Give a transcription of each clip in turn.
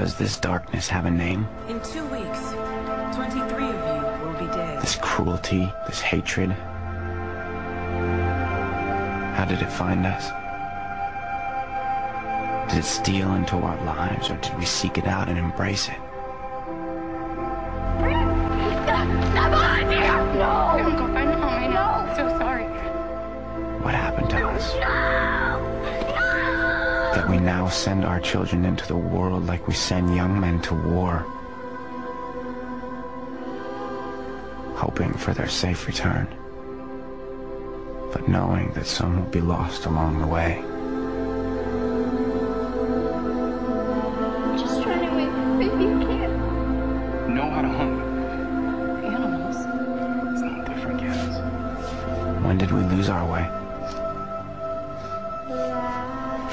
Does this darkness have a name? In 2 weeks, 23 of you will be dead. This cruelty, this hatred. How did it find us? Did it steal into our lives, or did we seek it out and embrace it? No! We don't go find him, I know. I'm so sorry. What happened to us? No! No! That we now send our children into the world like we send young men to war, hoping for their safe return, but knowing that some will be lost along the way. Just trying to wait if you can. Know how to hunt. When did we lose our way?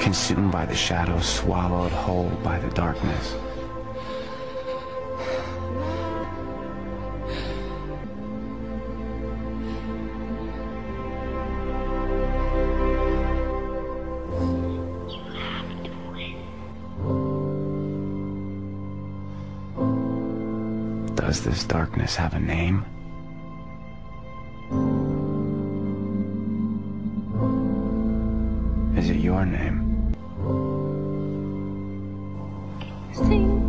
Consumed by the shadows, swallowed whole by the darkness. Does this darkness have a name? Is it your name? Sing.